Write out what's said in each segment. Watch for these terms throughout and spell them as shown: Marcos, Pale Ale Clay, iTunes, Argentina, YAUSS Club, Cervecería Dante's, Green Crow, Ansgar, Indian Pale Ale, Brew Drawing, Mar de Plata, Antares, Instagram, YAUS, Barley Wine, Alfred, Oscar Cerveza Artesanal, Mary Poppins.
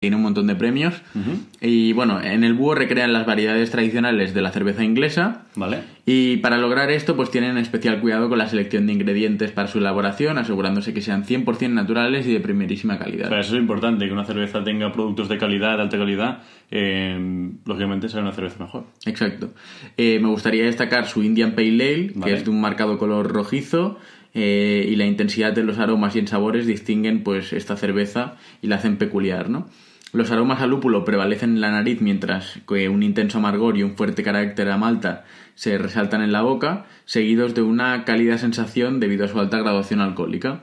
Tiene un montón de premios. Uh-huh. Y bueno, en el búho recrean las variedades tradicionales de la cerveza inglesa. Vale. Y para lograr esto, pues tienen especial cuidado con la selección de ingredientes para su elaboración, asegurándose que sean 100% naturales y de primerísima calidad. Pero eso es importante, que una cerveza tenga productos de calidad, de alta calidad. Lógicamente será una cerveza mejor. Exacto. Me gustaría destacar su Indian Pale Ale, vale, que es de un marcado color rojizo. Y la intensidad de los aromas y en sabores distinguen pues esta cerveza y la hacen peculiar, ¿no? Los aromas a lúpulo prevalecen en la nariz, mientras que un intenso amargor y un fuerte carácter a malta se resaltan en la boca, seguidos de una cálida sensación debido a su alta graduación alcohólica.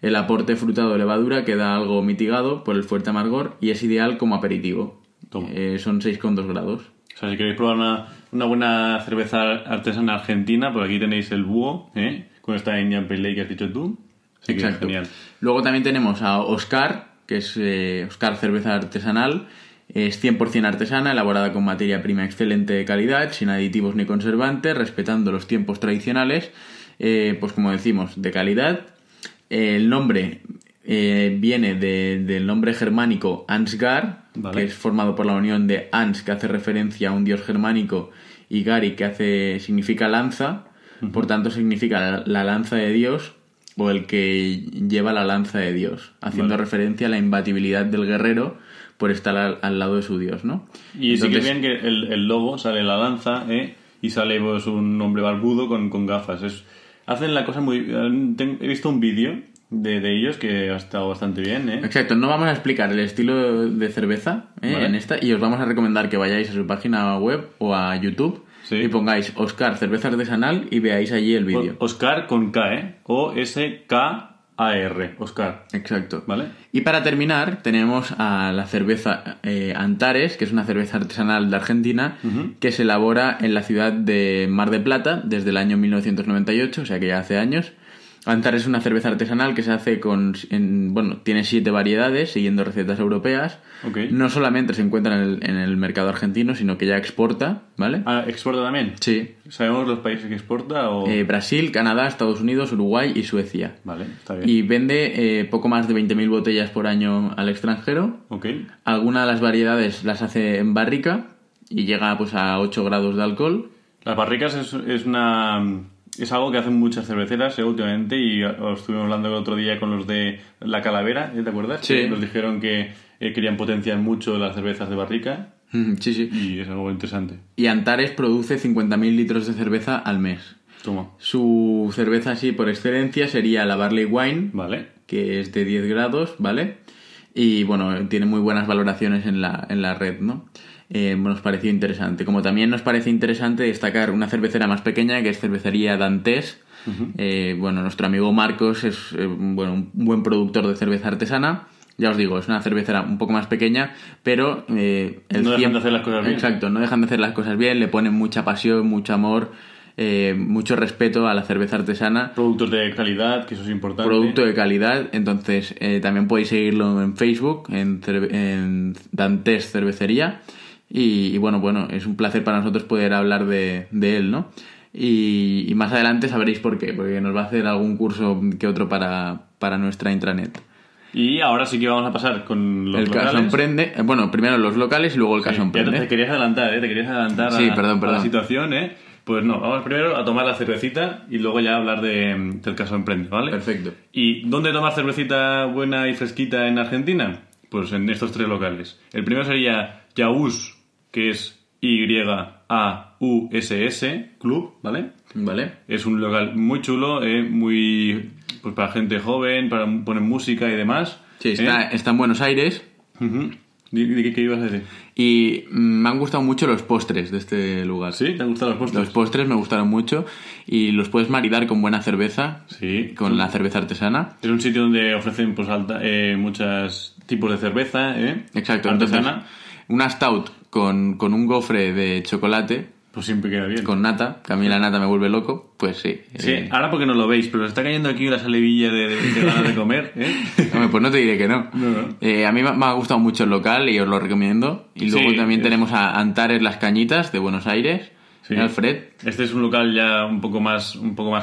El aporte frutado de levadura queda algo mitigado por el fuerte amargor y es ideal como aperitivo. Son 6,2 grados. O sea, si queréis probar una buena cerveza artesana argentina, por aquí tenéis el búho, ¿eh? Con esta Indian Pale Ale que has dicho tú. Sí. Exacto. Genial. Luego también tenemos a Oscar, que es Oscar Cerveza Artesanal. Es 100% artesana, elaborada con materia prima excelente de calidad, sin aditivos ni conservantes, respetando los tiempos tradicionales, pues como decimos, de calidad. El nombre viene del nombre germánico Ansgar, vale, que es formado por la unión de Ans, que hace referencia a un dios germánico, y Gari, que significa lanza. Por tanto, significa la lanza de Dios o el que lleva la lanza de Dios, haciendo referencia a la imbatibilidad del guerrero por estar al lado de su Dios, ¿no? Y entonces, sí que ven que el lobo sale la lanza, y sale pues un hombre barbudo con gafas. Hacen la cosa muy... He visto un vídeo de ellos que ha estado bastante bien, ¿eh? Exacto, no vamos a explicar el estilo de cerveza en esta, y os vamos a recomendar que vayáis a su página web o a YouTube. Sí. Y pongáis Oscar Cerveza Artesanal y veáis allí el vídeo. Oscar con K, O-S-K-A-R. Oscar. Exacto. ¿Vale? Y para terminar, tenemos a la cerveza Antares, que es una cerveza artesanal de Argentina, que se elabora en la ciudad de Mar de Plata desde el año 1998, o sea que ya hace años. Antares es una cerveza artesanal que se hace tiene 7 variedades, siguiendo recetas europeas. Okay. No solamente se encuentra en el mercado argentino, sino que ya exporta, ¿vale? Ah, ¿exporta también? Sí. ¿Sabemos los países que exporta? Brasil, Canadá, Estados Unidos, Uruguay y Suecia. Vale, está bien. Y vende poco más de 20.000 botellas por año al extranjero. Okay. Algunas de las variedades las hace en barrica y llega pues a 8 grados de alcohol. Las barricas es una... Es algo que hacen muchas cerveceras últimamente, y estuvimos hablando el otro día con los de La Calavera, ¿te acuerdas? Sí. Que nos dijeron que querían potenciar mucho las cervezas de barrica. Sí, sí. Y es algo interesante. Y Antares produce 50.000 litros de cerveza al mes. Toma. Su cerveza así por excelencia sería la Barley Wine, vale, que es de 10 grados, ¿vale? Y bueno, tiene muy buenas valoraciones en la red, ¿no? Nos pareció interesante. Como también nos parece interesante destacar una cervecera más pequeña, que es Cervecería Dante's. Nuestro amigo Marcos es un buen productor de cerveza artesana. Ya os digo, es una cervecera un poco más pequeña, pero... no dejan de hacer las cosas bien. Exacto, no dejan de hacer las cosas bien, le ponen mucha pasión, mucho amor... mucho respeto a la cerveza artesana, productos de calidad, que eso es importante, producto de calidad. Entonces también podéis seguirlo en Facebook, en Dante's Cervecería, y es un placer para nosotros poder hablar de él, ¿no? Y más adelante sabréis por qué, porque nos va a hacer algún curso que otro para nuestra intranet. Y ahora sí que vamos a pasar con los locales. El caso emprende. Bueno, primero los locales y luego el caso emprende. Te querías adelantar, Sí, perdón. A la situación, Pues no, vamos primero a tomar la cervecita y luego ya hablar del caso emprende, ¿vale? Perfecto. ¿Y dónde tomar cervecita buena y fresquita en Argentina? Pues en estos 3 locales. El primero sería YAUS, que es YAUSS Club, ¿vale? Vale. Es un local muy chulo, muy pues para gente joven, para poner música y demás. Sí, está en Buenos Aires. Uh-huh. ¿Qué ibas a decir? Y me han gustado mucho los postres de este lugar. ¿Sí? ¿Te han gustado los postres? Los postres me gustaron mucho y los puedes maridar con buena cerveza, sí, con la cerveza artesana. Es un sitio donde ofrecen pues muchos tipos de cerveza, exacto, artesana. Entonces, una stout con un gofre de chocolate. Pues siempre queda bien. Con nata, que a mí la nata me vuelve loco, pues sí. Sí, ahora porque no lo veis, pero os está cayendo aquí la salivilla de ganas de comer, pues no te diré que no. No. A mí me ha gustado mucho el local y os lo recomiendo. Y luego también tenemos a Antares Las Cañitas de Buenos Aires. Señor Fred. Este es un local ya un poco más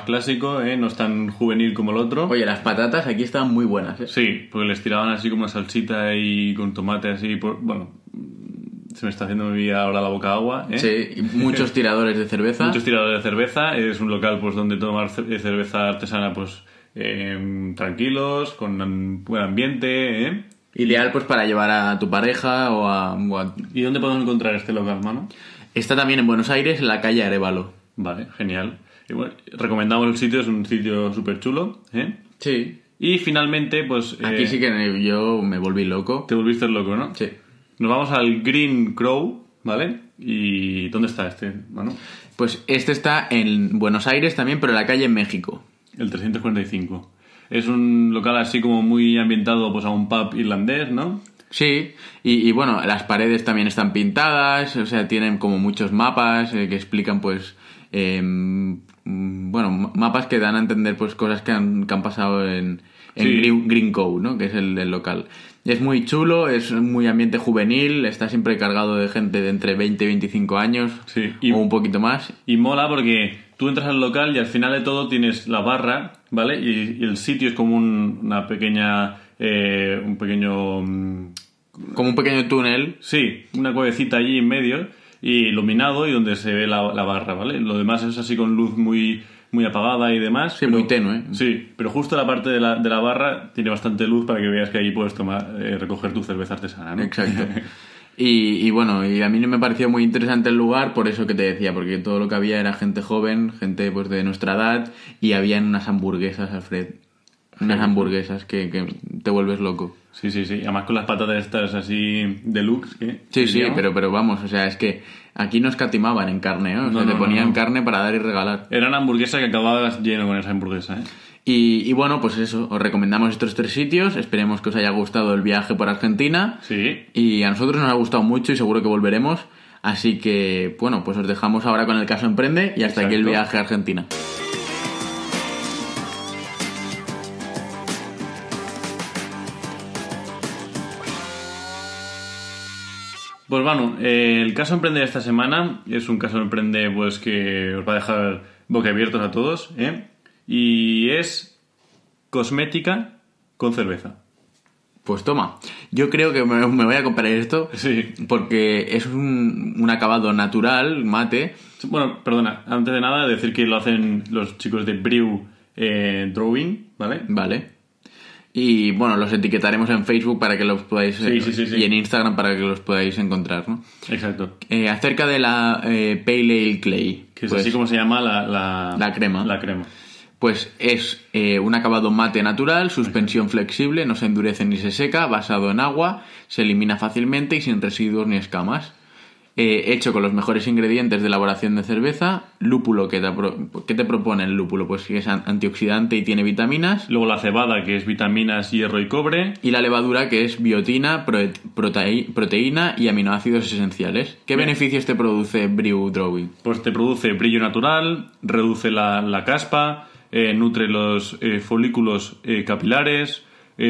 clásico, ¿eh? No es tan juvenil como el otro. Oye, las patatas aquí estaban muy buenas, ¿eh? Sí, porque les tiraban así como salsita y con tomate así, bueno, se me está haciendo mi vida ahora la boca agua, ¿eh? Sí, y muchos tiradores de cerveza. Muchos tiradores de cerveza. Es un local pues donde tomar cerveza artesana pues tranquilos, con un buen ambiente, ¿eh? Ideal pues para llevar a tu pareja o a... ¿Y dónde podemos encontrar este local, mano? Está también en Buenos Aires, en la calle Arévalo. Vale, genial. Y bueno, recomendamos el sitio, es un sitio súper chulo, ¿eh? Sí. Y finalmente, pues... Aquí sí que yo me volví loco. Te volviste loco, ¿no? Sí. Nos vamos al Green Crow, ¿vale? ¿Y dónde está este, mano? Pues este está en Buenos Aires también, pero en la calle México. El 345. Es un local así como muy ambientado pues a un pub irlandés, ¿no? Sí, y bueno, las paredes también están pintadas, o sea, tienen como muchos mapas que explican, pues, bueno, mapas que dan a entender pues cosas que han pasado en sí. Green Crow, ¿no? Que es el local. Es muy chulo, es muy ambiente juvenil, está siempre cargado de gente de entre 20 y 25 años, sí, o un poquito más. Y mola porque tú entras al local y al final de todo tienes la barra, ¿vale? Y el sitio es como una pequeña... un pequeño... Como un pequeño túnel. Sí, una cuevecita allí en medio, y iluminado, y donde se ve la barra, ¿vale? Lo demás es así con luz muy, muy apagada y demás. Sí, pero muy tenue. Sí, pero justo la parte de la barra tiene bastante luz para que veas que ahí puedes recoger tu cerveza artesana, ¿no? Exacto. Y bueno, y a mí me pareció muy interesante el lugar, por eso que te decía, porque todo lo que había era gente joven, gente pues de nuestra edad, y habían unas hamburguesas, Alfred. Unas hamburguesas que te vuelves loco. Sí, sí, sí. Además con las patatas estas así deluxe, ¿eh? Sí, sí, pero vamos, o sea, es que aquí no escatimaban en carne, ¿eh? O sea, te ponían carne para dar y regalar. Era una hamburguesa que acababas lleno con esa hamburguesa, ¿eh? Y bueno, pues eso, os recomendamos estos tres sitios. Esperemos que os haya gustado el viaje por Argentina. Sí. Y a nosotros nos ha gustado mucho y seguro que volveremos. Así que, bueno, pues os dejamos ahora con el caso Emprende y hasta Exacto. Aquí el viaje a Argentina. Pues bueno, el caso Emprende de esta semana es un caso Emprende pues que os va a dejar boquiabiertos a todos, ¿eh? Y es cosmética con cerveza. Pues toma, yo creo que me voy a comprar esto, sí, porque es un acabado natural, mate. Bueno, perdona, antes de nada decir que lo hacen los chicos de Brew Drawing, ¿vale? Vale. Y bueno, los etiquetaremos en Facebook para que los podáis... Sí. Y en Instagram para que los podáis encontrar, ¿no? Exacto. Acerca de la Pale Ale Clay. Que es pues, así como se llama la crema. La crema. Pues es un acabado mate natural, suspensión flexible, no se endurece ni se seca, basado en agua, se elimina fácilmente y sin residuos ni escamas. Hecho con los mejores ingredientes de elaboración de cerveza. Lúpulo, ¿qué te propone el lúpulo? Pues que es antioxidante y tiene vitaminas. Luego la cebada, que es vitaminas, hierro y cobre. Y la levadura, que es biotina, proteína y aminoácidos esenciales. ¿Qué beneficios te produce Brew Drawing? Pues te produce brillo natural, reduce la caspa, nutre los folículos capilares,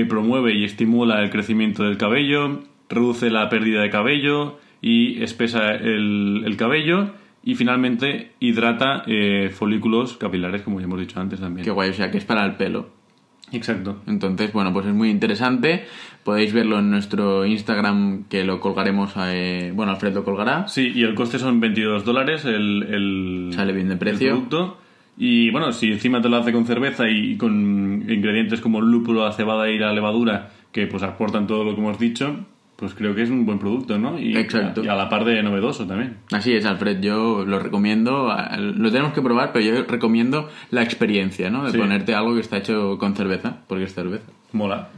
promueve y estimula el crecimiento del cabello, reduce la pérdida de cabello y espesa el cabello, y finalmente hidrata folículos capilares, como ya hemos dicho antes también. Qué guay, o sea que es para el pelo. Exacto. Entonces, bueno, pues es muy interesante. Podéis verlo en nuestro Instagram, que lo colgaremos bueno, Alfred lo colgará. Sí, y el coste son $22 sale bien de precio. El producto. Y bueno, si encima te lo hace con cerveza y con ingredientes como el lúpulo, la cebada y la levadura, que pues aportan todo lo que hemos dicho, pues creo que es un buen producto, ¿no? Y Exacto. Y a la par de novedoso también. Así es, Alfred, yo lo recomiendo, lo tenemos que probar, pero yo recomiendo la experiencia, ¿no? De ponerte algo que está hecho con cerveza, porque es cerveza. Mola.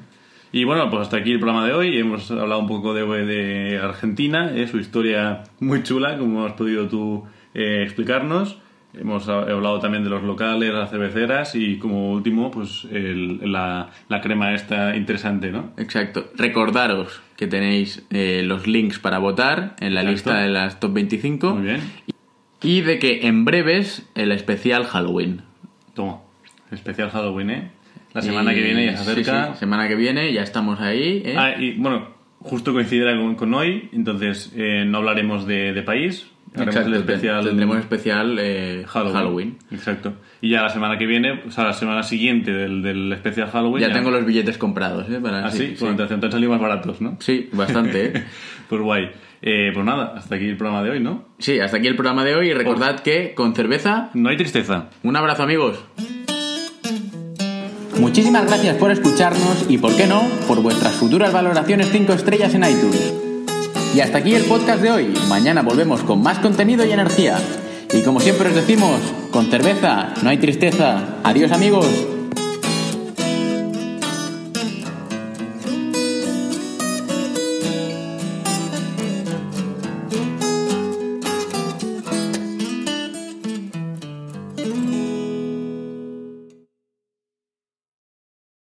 Y bueno, pues hasta aquí el programa de hoy. Hemos hablado un poco de Argentina, su historia muy chula, como has podido tú explicarnos. Hemos hablado también de los locales, las cerveceras y, como último, pues la crema esta interesante, ¿no? Exacto. Recordaros que tenéis los links para votar en la lista de las top 25. Muy bien. Y de que en breves el especial Halloween. Toma, especial Halloween, ¿eh? La semana que viene ya se acerca. Sí, semana que viene ya estamos ahí, ¿eh? Ah, y bueno, justo coincidirá con hoy, entonces no hablaremos de país. Tendremos especial Halloween. Exacto. Y ya la semana que viene, o sea, la semana siguiente del especial Halloween... Ya tengo los billetes comprados, ¿eh? Para, sí. Pues entonces han salido más baratos, ¿no? Sí, bastante, ¿eh? Pues guay. Pues nada, hasta aquí el programa de hoy, ¿no? Sí, hasta aquí el programa de hoy. Y recordad que con cerveza... no hay tristeza. Un abrazo, amigos. Muchísimas gracias por escucharnos y, ¿por qué no?, por vuestras futuras valoraciones 5 estrellas en iTunes. Y hasta aquí el podcast de hoy. Mañana volvemos con más contenido y energía. Y como siempre os decimos, con cerveza no hay tristeza. Adiós, amigos.